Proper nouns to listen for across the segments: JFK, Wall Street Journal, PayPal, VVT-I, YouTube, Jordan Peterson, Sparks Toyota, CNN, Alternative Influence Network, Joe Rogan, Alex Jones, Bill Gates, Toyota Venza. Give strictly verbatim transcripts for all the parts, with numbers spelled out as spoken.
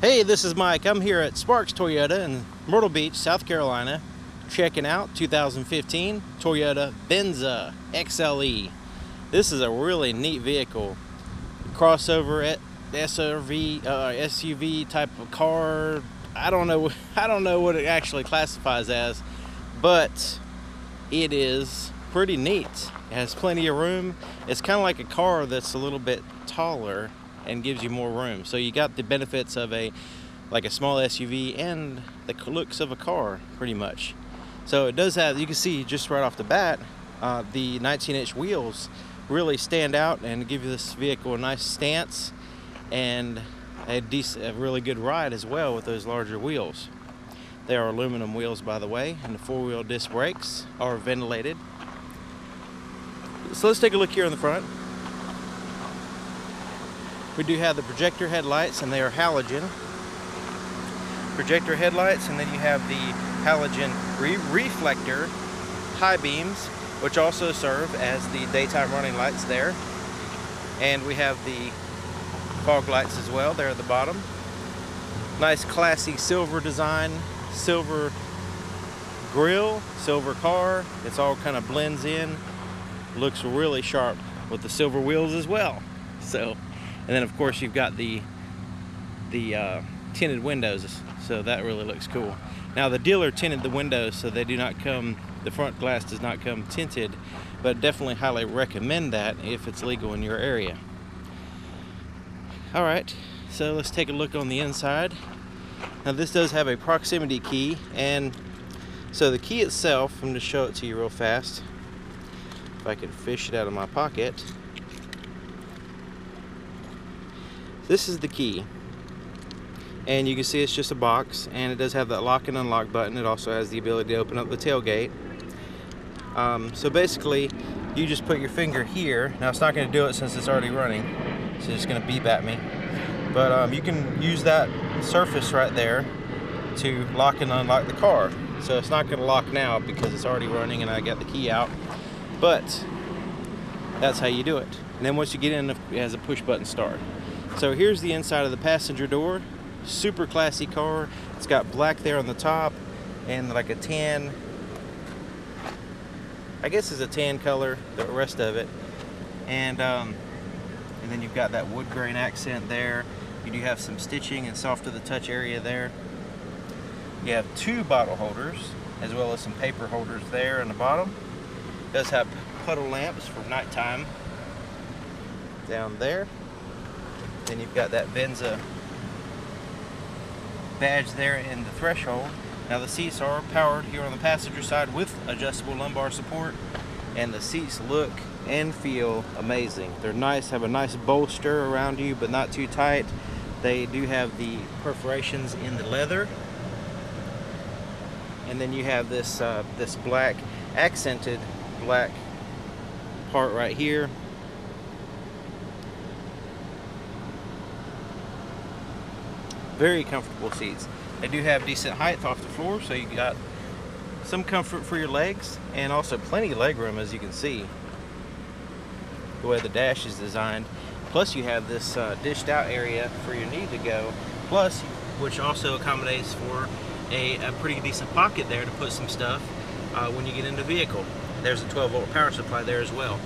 Hey, this is Mike. I'm here at Sparks Toyota in Myrtle Beach, South Carolina, checking out two thousand fifteen Toyota Venza X L E. This is a really neat vehicle. Crossover S R V, uh, S U V type of car. I don't know. I don't know what it actually classifies as, but it is pretty neat. It has plenty of room. It's kind of like a car that's a little bit taller and gives you more room, so you got the benefits of a like a small S U V and the looks of a car, pretty much. So it does have, you can see just right off the bat, uh, the nineteen inch wheels really stand out and give this vehicle a nice stance and a decent, a really good ride as well with those larger wheels. They are aluminum wheels, by the way, and the four-wheel disc brakes are ventilated. So let's take a look here in the front. We do have the projector headlights, and they are halogen. Projector headlights, and then you have the halogen re reflector high beams, which also serve as the daytime running lights there. And we have the fog lights as well there at the bottom. Nice classy silver design, silver grille, silver car. It's all kind of blends in. Looks really sharp with the silver wheels as well. So. And then of course you've got the the uh, tinted windows, so that really looks cool. Now the dealer tinted the windows, so they do not come, the front glass does not come tinted, but definitely highly recommend that if it's legal in your area. All right, so let's take a look on the inside. Now this does have a proximity key, and so the key itself, I'm going to show it to you real fast. If I can fish it out of my pocket. This is the key, and you can see it's just a box, and it does have that lock and unlock button. It also has the ability to open up the tailgate. Um, so basically, you just put your finger here. Now it's not going to do it since it's already running, so it's going to beep at me. But um, you can use that surface right there to lock and unlock the car. So it's not going to lock now because it's already running and I got the key out. But that's how you do it. And then once you get in, it has a push button start. So here's the inside of the passenger door. Super classy car. It's got black there on the top and like a tan, I guess it's a tan color, the rest of it. And, um, and then you've got that wood grain accent there. You do have some stitching and soft to the touch area there. You have two bottle holders as well as some paper holders there on the bottom. It does have puddle lamps for nighttime down there. Then you've got that Venza badge there in the threshold. Now the seats are powered here on the passenger side with adjustable lumbar support, and the seats look and feel amazing. They're nice, have a nice bolster around you, but not too tight. They do have the perforations in the leather. And then you have this, uh, this black, accented black part right here. Very comfortable seats. They do have decent height off the floor, so you got some comfort for your legs and also plenty of leg room, as you can see the way the dash is designed. Plus you have this uh, dished out area for your knee to go, plus which also accommodates for a, a pretty decent pocket there to put some stuff uh, when you get in the vehicle. There's a twelve volt power supply there as well,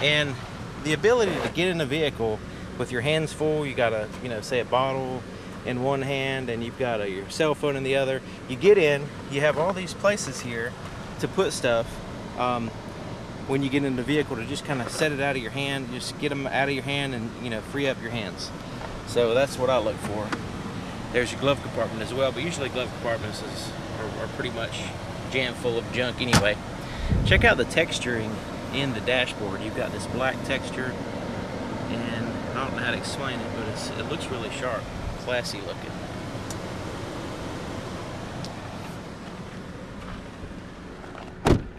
and the ability to get in the vehicle with your hands full. You got a, you know, say a bottle in one hand and you've got a, your cell phone in the other. You get in, you have all these places here to put stuff um, when you get in the vehicle, to just kind of set it out of your hand, just get them out of your hand and, you know, free up your hands. So that's what I look for. There's your glove compartment as well, but usually glove compartments is, are, are pretty much jammed full of junk anyway. Check out the texturing in the dashboard. You've got this black texture, and I don't know how to explain it, but it's, it looks really sharp. Classy looking.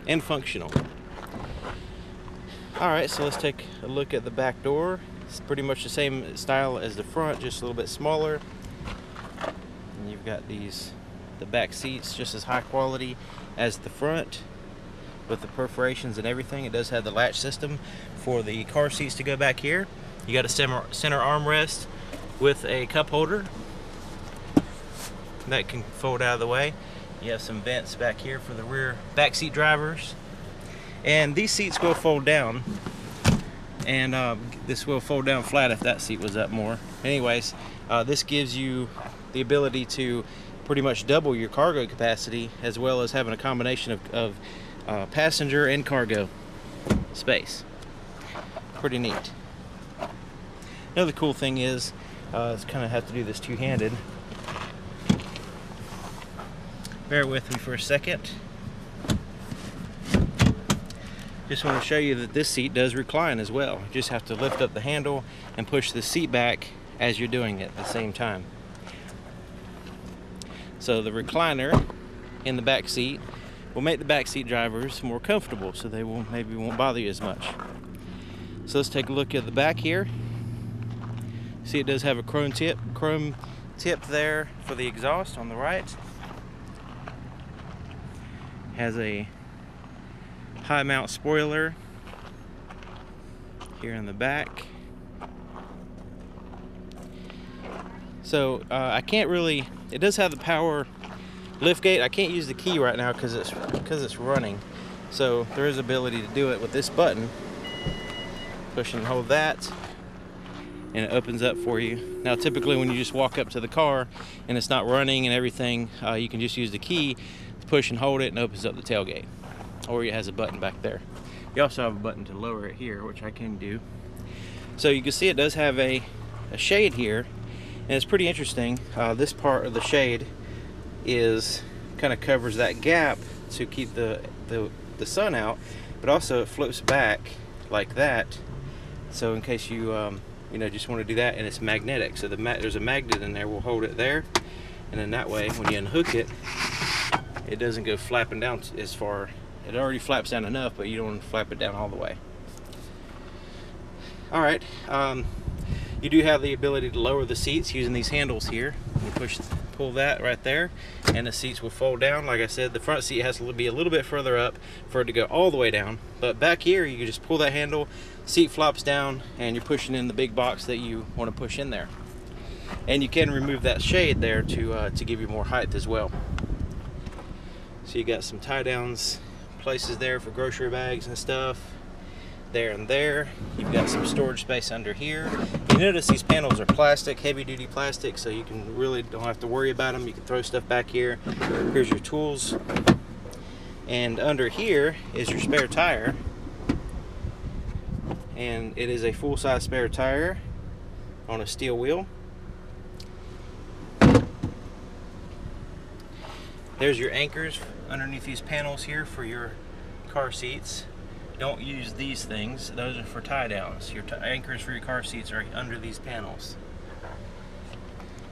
And functional. Alright, so let's take a look at the back door. It's pretty much the same style as the front, just a little bit smaller. And you've got these, the back seats, just as high quality as the front, with the perforations and everything. It does have the latch system for the car seats to go back here. You got a center armrest with a cup holder, that can fold out of the way. You have some vents back here for the rear back seat drivers, and these seats will fold down, and uh, this will fold down flat if that seat was up more. Anyways, uh, this gives you the ability to pretty much double your cargo capacity, as well as having a combination of, of uh, passenger and cargo space. Pretty neat. Another cool thing is, uh, it's kind of have to do this two-handed. Bear with me for a second. Just want to show you that this seat does recline as well. You just have to lift up the handle and push the seat back as you're doing it at the same time. So the recliner in the back seat will make the back seat drivers more comfortable, so they will maybe won't bother you as much. So let's take a look at the back here. See, it does have a chrome tip, chrome tip there for the exhaust on the right. Has a high mount spoiler here in the back. So uh, I can't really. It does have the power liftgate. I can't use the key right now because it's because it's running. So there is ability to do it with this button. Push and hold that, and it opens up for you. Now, typically when you just walk up to the car and it's not running and everything, uh, you can just use the key, push and hold it, and opens up the tailgate. Or it has a button back there. You also have a button to lower it here, which I can do. So you can see it does have a, a shade here, and it's pretty interesting. Uh, this part of the shade is kind of covers that gap to keep the, the, the sun out, but also it floats back like that. So in case you um, you know, just want to do that, and it's magnetic. So the ma there's a magnet in there. We'll hold it there, and then that way, when you unhook it, it doesn't go flapping down as far. It already flaps down enough, but you don't want to flap it down all the way. All right, um, you do have the ability to lower the seats using these handles here. You push, pull that right there, and the seats will fold down. Like I said, the front seat has to be a little bit further up for it to go all the way down. But back here, you can just pull that handle, seat flops down, and you're pushing in the big box that you want to push in there. And you can remove that shade there to uh, to give you more height as well. So you got some tie downs, places there for grocery bags and stuff, there and there. You've got some storage space under here. You notice these panels are plastic, heavy duty plastic, so you can really don't have to worry about them. You can throw stuff back here. Here's your tools, and under here is your spare tire. And it is a full-size spare tire on a steel wheel. There's your anchors underneath these panels here for your car seats. Don't use these things. Those are for tie downs. Your anchors for your car seats are under these panels.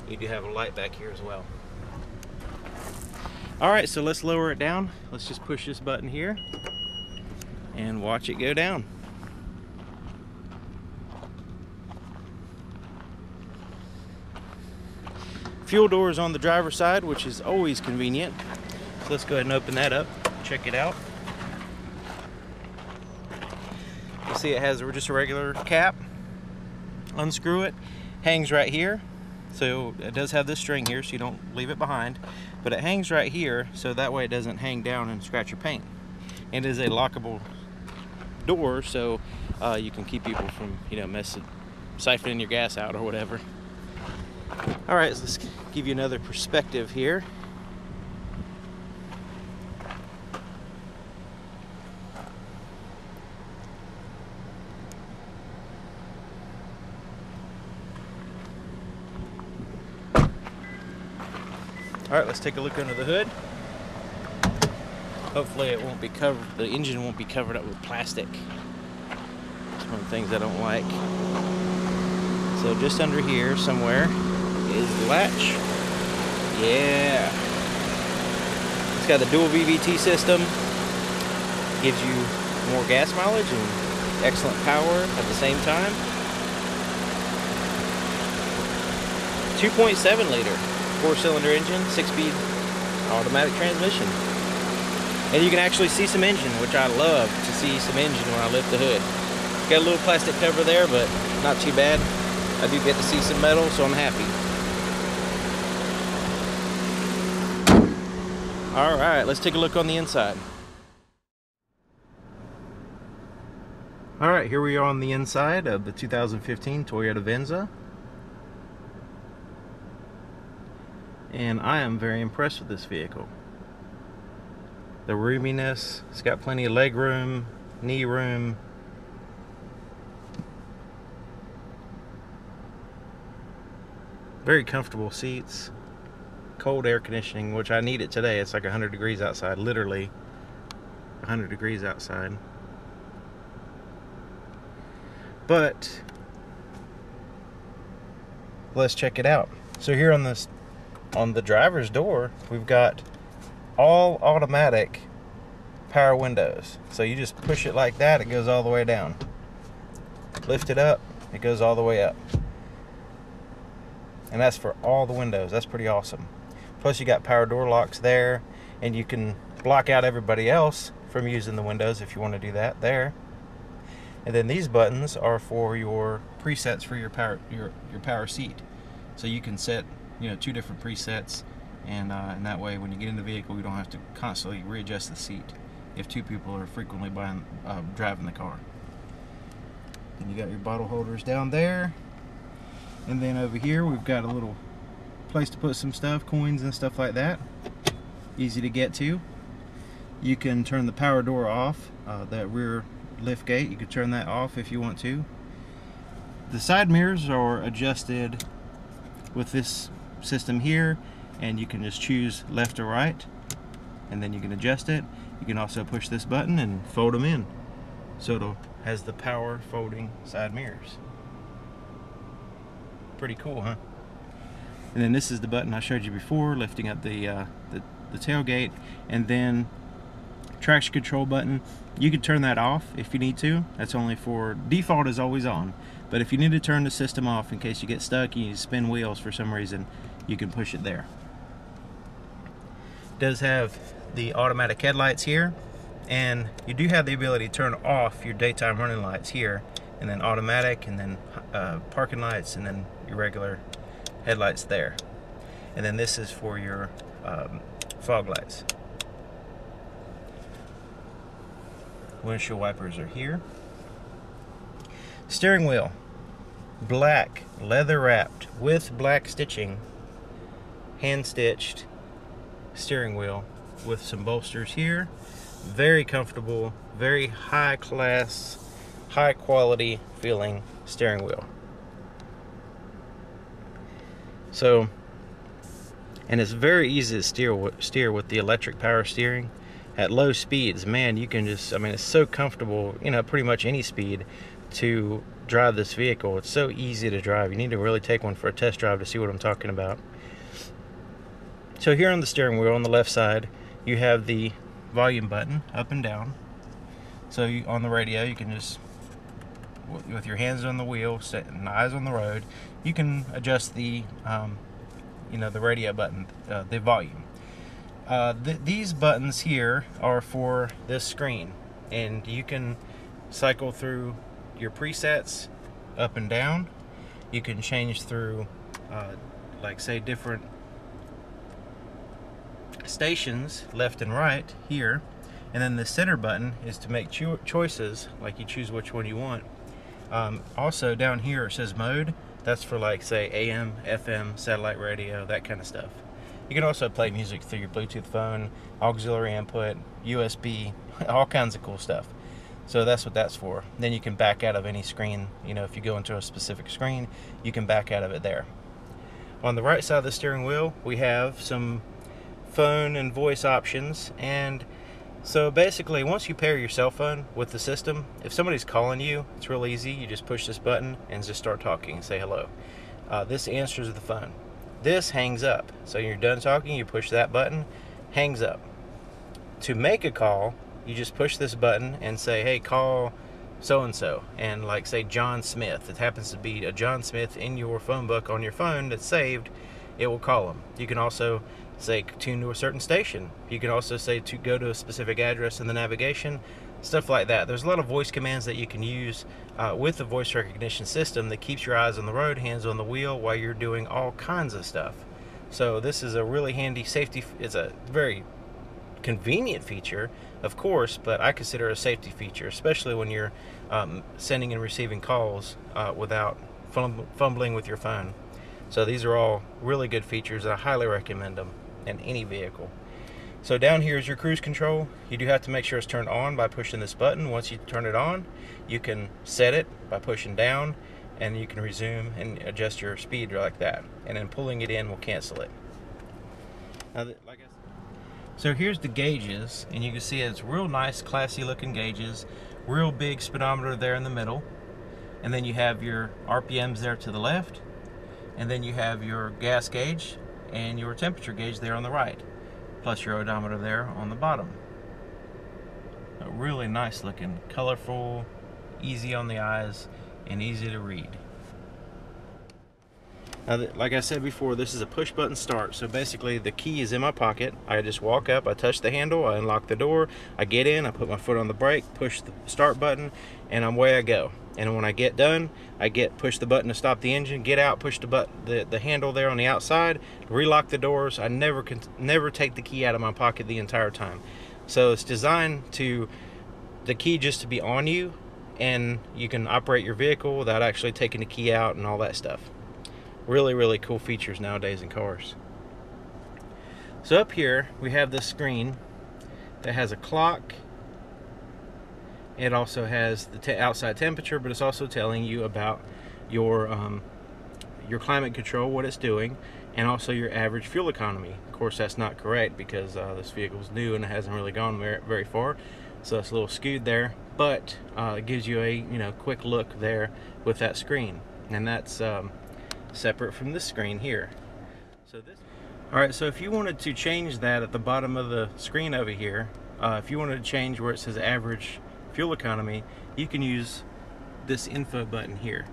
You do have a light back here as well. All right, so let's lower it down. Let's just push this button here and watch it go down. Fuel door is on the driver's side, which is always convenient. So let's go ahead and open that up, check it out. You see it has just a regular cap. Unscrew it, hangs right here. So it does have this string here, so you don't leave it behind, but it hangs right here, so that way it doesn't hang down and scratch your paint. And it is a lockable door, so uh, you can keep people from, you know, messing, siphoning your gas out or whatever. All right, so let's give you another perspective here. All right, let's take a look under the hood. Hopefully it won't be covered, the engine won't be covered up with plastic. That's one of the things I don't like. So just under here somewhere is the latch. Yeah, it's got the dual V V T system. Gives you more gas mileage and excellent power at the same time. two point seven liter four-cylinder engine, six-speed automatic transmission. And you can actually see some engine, which I love to see some engine when I lift the hood. Got a little plastic cover there, but not too bad. I do get to see some metal, so I'm happy. All right, let's take a look on the inside. All right, here we are on the inside of the two thousand fifteen Toyota Venza. And I am very impressed with this vehicle. The roominess, it's got plenty of leg room, knee room. Very comfortable seats, cold air conditioning, which I need it today. It's like one hundred degrees outside, literally one hundred degrees outside. But let's check it out. So here on this, on the driver's door, we've got all automatic power windows. So you just push it like that, it goes all the way down. Lift it up, it goes all the way up. And that's for all the windows. That's pretty awesome. Plus you got power door locks there, and you can block out everybody else from using the windows if you want to do that there. And then these buttons are for your presets for your power your your power seat, so you can set you know two different presets, and uh, in that way when you get in the vehicle you don't have to constantly readjust the seat if two people are frequently buying, uh, driving the car. And you got your bottle holders down there, and then over here we've got a little place to put some stuff, coins and stuff like that. Easy to get to. You can turn the power door off, uh, that rear lift gate, you can turn that off if you want to. The side mirrors are adjusted with this system here, and you can just choose left or right, and then you can adjust it. You can also push this button and fold them in, so it'll has the power folding side mirrors. Pretty cool, huh? And then this is the button I showed you before, lifting up the uh, the, the tailgate, and then traction control button. You can turn that off if you need to. That's only for default is always on, but if you need to turn the system off in case you get stuck and you spin wheels for some reason, you can push it there. It does have the automatic headlights here, and you do have the ability to turn off your daytime running lights here, and then automatic, and then uh, parking lights, and then your regular headlights there. And then this is for your um, fog lights. Windshield wipers are here. Steering wheel, black leather wrapped with black stitching, hand stitched steering wheel with some bolsters here. Very comfortable, very high class, high quality feeling steering wheel. So, and it's very easy to steer steer with the electric power steering. At low speeds, man, you can just, I mean, it's so comfortable, you know, pretty much any speed to drive this vehicle. It's so easy to drive. You need to really take one for a test drive to see what I'm talking about. So here on the steering wheel on the left side, you have the volume button up and down. So you, on the radio, you can just, with your hands on the wheel, setting eyes on the road, you can adjust the, um, you know, the radio button, uh, the volume. Uh, th these buttons here are for this screen, and you can cycle through your presets up and down. You can change through uh, like say different stations left and right here, and then the center button is to make cho choices like you choose which one you want. Um, also down here it says mode. That's for like say A M, F M, satellite radio, that kind of stuff. You can also play music through your Bluetooth phone, auxiliary input, U S B, all kinds of cool stuff. So that's what that's for. Then you can back out of any screen. You know, if you go into a specific screen, you can back out of it there. On the right side of the steering wheel, we have some phone and voice options. And so basically, once you pair your cell phone with the system, if somebody's calling you, it's real easy. You just push this button and just start talking and say hello. Uh, this answers the phone. This hangs up. So you're done talking, you push that button, hangs up. To make a call, you just push this button and say, hey, call so-and-so, and like say John Smith. It happens to be a John Smith in your phone book on your phone that's saved, it will call him. You can also say tune to a certain station. You can also say to go to a specific address in the navigation, stuff like that. There's a lot of voice commands that you can use uh, with the voice recognition system that keeps your eyes on the road, hands on the wheel while you're doing all kinds of stuff. So this is a really handy safety, it's a very convenient feature, of course, but I consider it a safety feature, especially when you're um, sending and receiving calls uh, without fumbling with your phone. So these are all really good features. I highly recommend them in any vehicle. So down here is your cruise control. You do have to make sure it's turned on by pushing this button. Once you turn it on, you can set it by pushing down, and you can resume and adjust your speed like that. And then pulling it in will cancel it. Now, like I said, so here's the gauges, and you can see it's real nice, classy looking gauges. Real big speedometer there in the middle. And then you have your R P Ms there to the left. And then you have your gas gauge and your temperature gauge there on the right. Plus your odometer there on the bottom. A really nice looking, colorful, easy on the eyes, and easy to read. Now, like I said before, this is a push button start. So basically the key is in my pocket. I just walk up, I touch the handle, I unlock the door, I get in, I put my foot on the brake, push the start button, and away I go. And when I get done, I get push the button to stop the engine, get out, push the button, the, the handle there on the outside, relock the doors. I never can never take the key out of my pocket the entire time. So it's designed to the key just to be on you, and you can operate your vehicle without actually taking the key out and all that stuff. Really, really cool features nowadays in cars. So up here we have this screen that has a clock. It also has the te outside temperature, but it's also telling you about your um, your climate control, what it's doing, and also your average fuel economy. Of course, that's not correct because uh, this vehicle's new and it hasn't really gone very, very far, so it's a little skewed there. But uh, it gives you a you know quick look there with that screen, and that's um, separate from this screen here. So this. All right. So if you wanted to change that at the bottom of the screen over here, uh, if you wanted to change where it says average fuel economy, you can use this info button here,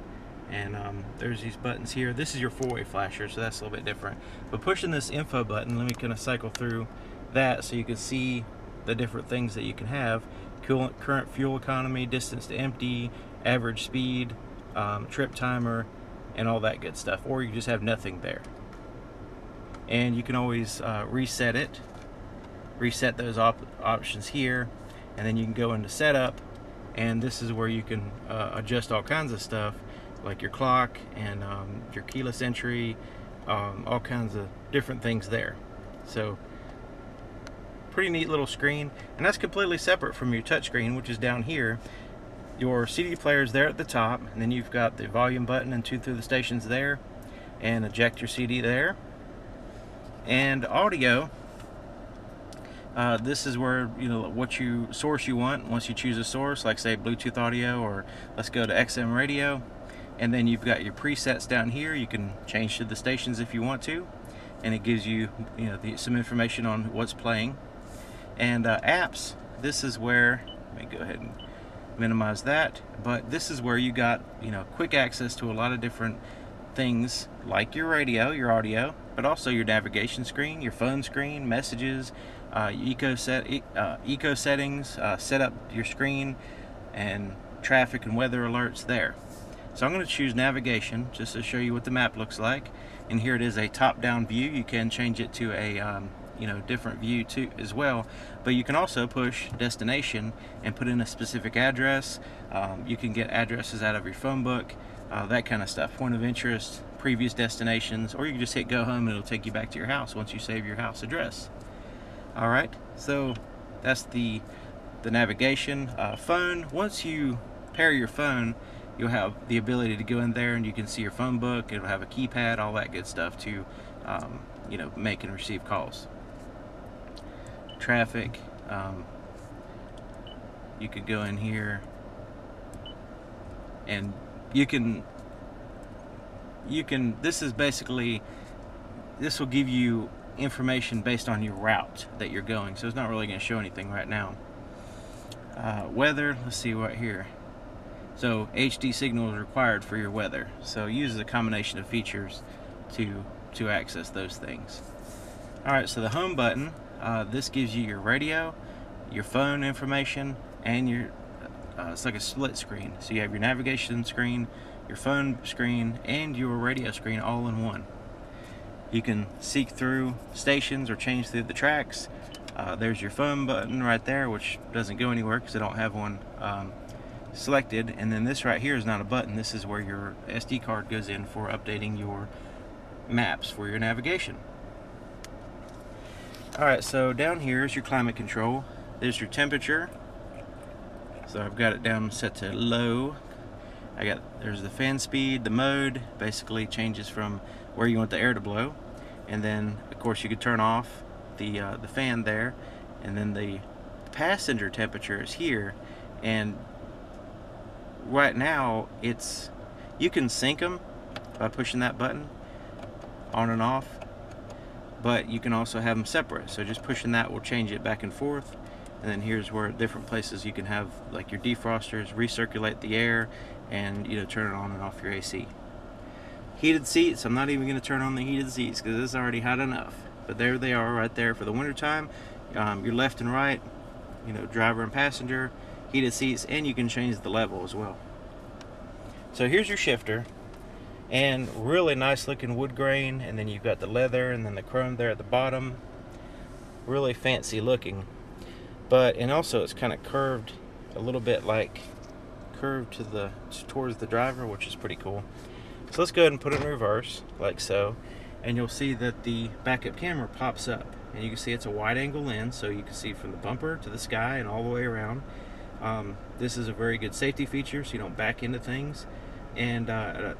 and um, there's these buttons here. This is your four-way flasher, so that's a little bit different, but pushing this info button, let me kind of cycle through that so you can see the different things that you can have: current fuel economy, distance to empty, average speed, um, trip timer, and all that good stuff. Or you just have nothing there, and you can always uh, reset it reset those op options here. And then you can go into setup, and this is where you can uh, adjust all kinds of stuff, like your clock and um, your keyless entry, um, all kinds of different things there. So pretty neat little screen, and that's completely separate from your touchscreen, which is down here. Your C D player is there at the top, and then you've got the volume button and two through the stations there, and eject your C D there, and audio. Uh, this is where you know what you source you want. Once you choose a source, like say Bluetooth audio, or let's go to X M radio, and then you've got your presets down here. You can change to the stations if you want to, and it gives you you know the, some information on what's playing. And uh, apps. This is where, let me go ahead and minimize that. But this is where you got you know quick access to a lot of different things, like your radio, your audio, but also your navigation screen, your phone screen, messages, uh, eco set, uh, eco settings, uh, set up your screen, and traffic and weather alerts there. So I'm going to choose navigation just to show you what the map looks like. And here it is, a top-down view. You can change it to a um, you know different view too as well. But you can also push destination and put in a specific address. Um, you can get addresses out of your phone book, uh, that kind of stuff. Point of interest, previous destinations, or you can just hit go home and it'll take you back to your house once you save your house address. All right, so that's the the navigation. Uh, phone, once you pair your phone, you'll have the ability to go in there and you can see your phone book. It'll have a keypad, all that good stuff to um, you know make and receive calls. Traffic, um, you could go in here and you can you can this is basically this will give you information based on your route that you're going, so it's not really going to show anything right now. Uh, weather, let's see right here. So H D signal is required for your weather, so uses a combination of features to to access those things. Alright, so the home button, uh, this gives you your radio, your phone information, and your uh, it's like a split screen, so you have your navigation screen, your phone screen, and your radio screen all in one. You can seek through stations or change through the tracks, Uh, there's your phone button right there, which doesn't go anywhere because I don't have one um, selected. And then this right here is not a button. This is where your S D card goes in for updating your maps for your navigation. Alright, so down here is your climate control. There's your temperature. So I've got it down set to low. I got there's the fan speed, the mode, basically changes from where you want the air to blow. And then of course you could turn off the uh, the fan there, and then the passenger temperature is here, and right now it's you can sync them by pushing that button on and off, but you can also have them separate, so just pushing that will change it back and forth. And then here's where different places you can have like your defrosters recirculate the air, and you know, turn it on and off your A C. Heated seats, I'm not even going to turn on the heated seats because it's already hot enough, but there they are right there for the winter time. Um, your left and right, you know, driver and passenger, heated seats, and you can change the level as well. So here's your shifter, and really nice looking wood grain, and then you've got the leather and then the chrome there at the bottom, really fancy looking. But and also it's kind of curved a little bit, like curved to the towards the driver, which is pretty cool. So let's go ahead and put it in reverse, like so, and you'll see that the backup camera pops up, and you can see it's a wide angle lens, so you can see from the bumper to the sky and all the way around. Um, this is a very good safety feature, so you don't back into things, and uh,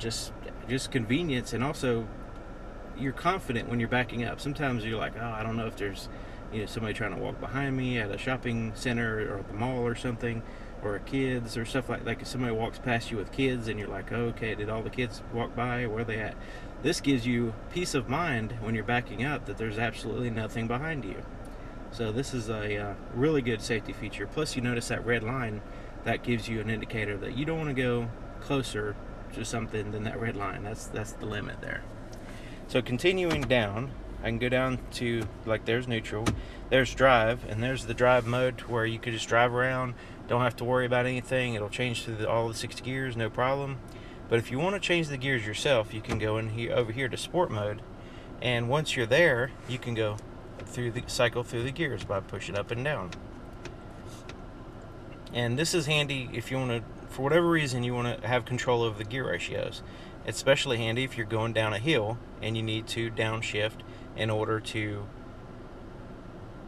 just just convenience, and also you're confident when you're backing up. Sometimes you're like, oh, I don't know if there's you know somebody trying to walk behind me at a shopping center or at the mall or something, or kids or stuff like that. Like if somebody walks past you with kids and you're like, oh, okay, did all the kids walk by? Where are they at? This gives you peace of mind when you're backing up that there's absolutely nothing behind you. So this is a uh, really good safety feature. Plus you notice that red line, that gives you an indicator that you don't want to go closer to something than that red line. That's, that's the limit there. So continuing down, I can go down to, like, there's neutral, there's drive, and there's the drive mode where you could just drive around, don't have to worry about anything. It'll change to the, all the six gears, no problem. But if you want to change the gears yourself, you can go in here, over here to sport mode, and once you're there, you can go through the cycle through the gears by pushing up and down. And this is handy if you want to, for whatever reason, you want to have control over the gear ratios. It's especially handy if you're going down a hill and you need to downshift in order to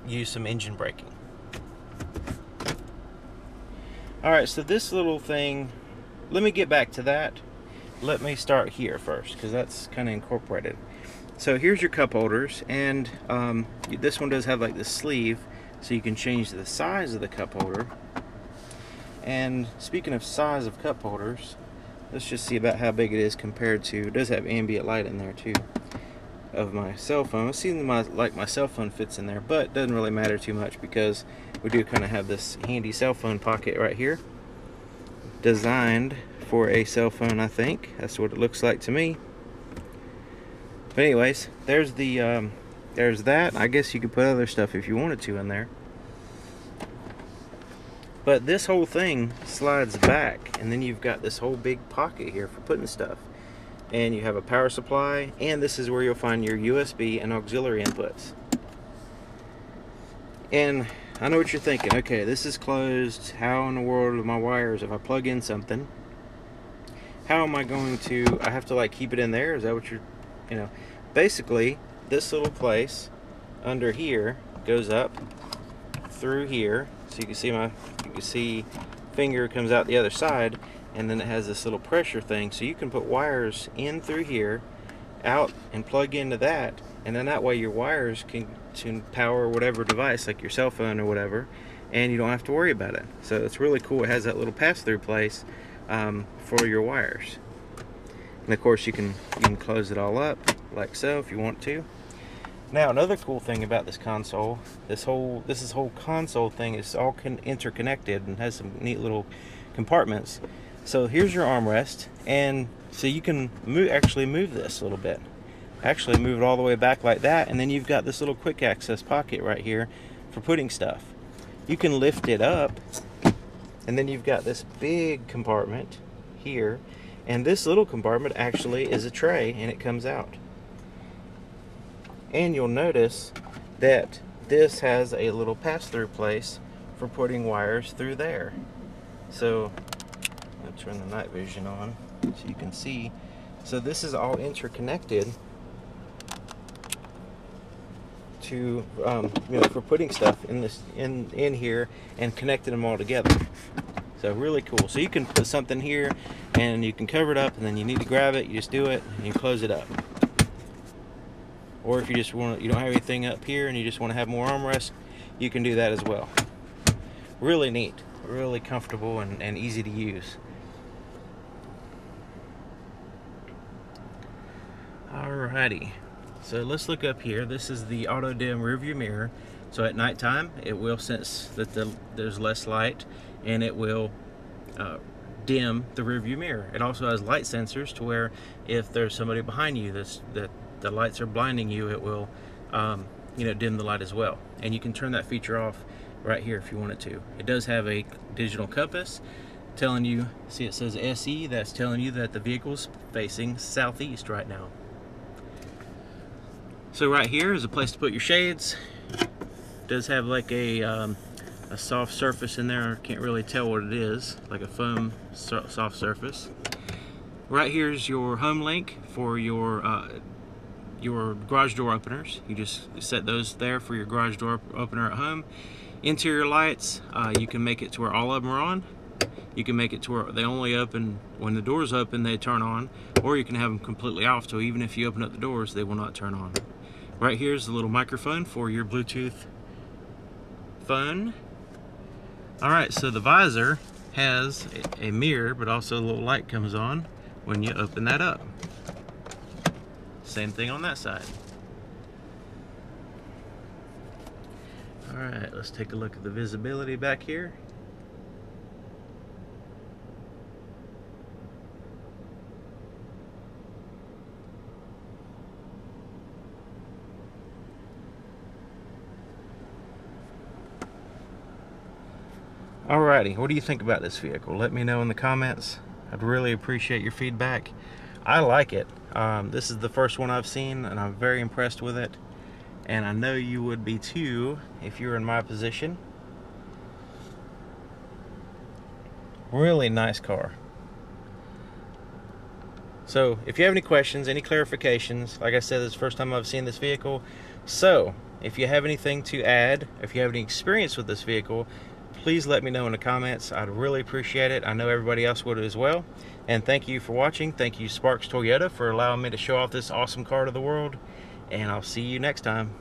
use some engine braking. Alright, so this little thing, let me get back to that. Let me start here first, because that's kind of incorporated. So here's your cup holders, and um, this one does have like this sleeve, so you can change the size of the cup holder. And speaking of size of cup holders, let's just see about how big it is compared to, it does have ambient light in there too, of my cell phone. It seems my, like my cell phone fits in there, but it doesn't really matter too much because we do kind of have this handy cell phone pocket right here, designed for a cell phone, I think. That's what it looks like to me. But anyways, there's the um, there's that. I guess you could put other stuff if you wanted to in there. But this whole thing slides back, and then you've got this whole big pocket here for putting stuff. And you have a power supply, and this is where you'll find your U S B and auxiliary inputs. And I know what you're thinking, okay, this is closed, how in the world are my wires? If I plug in something, how am I going to, I have to like keep it in there? Is that what you're, you know, basically this little place under here goes up through here, so you can see my, you can see finger comes out the other side, and then it has this little pressure thing, so you can put wires in through here, out, and plug into that, and then that way your wires can, can power whatever device, like your cell phone or whatever, and you don't have to worry about it. So it's really cool. It has that little pass-through place um, for your wires. And of course you can, you can close it all up, like so, if you want to. Now another cool thing about this console, this whole, this is whole console thing is all con interconnected and has some neat little compartments. So here's your armrest, and so you can move, actually move this a little bit. Actually move it all the way back like that, and then you've got this little quick access pocket right here for putting stuff. You can lift it up, and then you've got this big compartment here, and this little compartment actually is a tray, and it comes out. And you'll notice that this has a little pass-through place for putting wires through there. So I'll turn the night vision on so you can see. So this is all interconnected to um, you know, for putting stuff in this in in here and connecting them all together. So really cool. So you can put something here and you can cover it up, and then you need to grab it, you just do it and you close it up. Or if you just want to, you don't have anything up here and you just want to have more armrest, you can do that as well. Really neat, really comfortable and, and easy to use. Alrighty, so let's look up here. This is the auto dim rearview mirror. So at nighttime, it will sense that the, there's less light, and it will uh, dim the rearview mirror. It also has light sensors to where if there's somebody behind you that's, that the lights are blinding you, it will um, you know, dim the light as well. And you can turn that feature off right here if you wanted to. It does have a digital compass telling you, see it says S E, that's telling you that the vehicle's facing southeast right now. So right here is a place to put your shades. It does have like a, um, a soft surface in there. I can't really tell what it is, like a foam so soft surface. Right here is your home link for your uh, your garage door openers. You just set those there for your garage door opener at home. Interior lights, uh, you can make it to where all of them are on. You can make it to where they only open when the doors open, they turn on, or you can have them completely off, so even if you open up the doors, they will not turn on. Right here's the little microphone for your Bluetooth phone. Alright, so the visor has a mirror, but also a little light comes on when you open that up. Same thing on that side. Alright, let's take a look at the visibility back here. Alrighty, what do you think about this vehicle? Let me know in the comments. I'd really appreciate your feedback. I like it. Um, this is the first one I've seen, and I'm very impressed with it. And I know you would be too if you were in my position. Really nice car. So, if you have any questions, any clarifications, like I said, this is the first time I've seen this vehicle. So, if you have anything to add, if you have any experience with this vehicle, please let me know in the comments. I'd really appreciate it. I know everybody else would as well. And thank you for watching. Thank you, Sparks Toyota, for allowing me to show off this awesome car to the world. And I'll see you next time.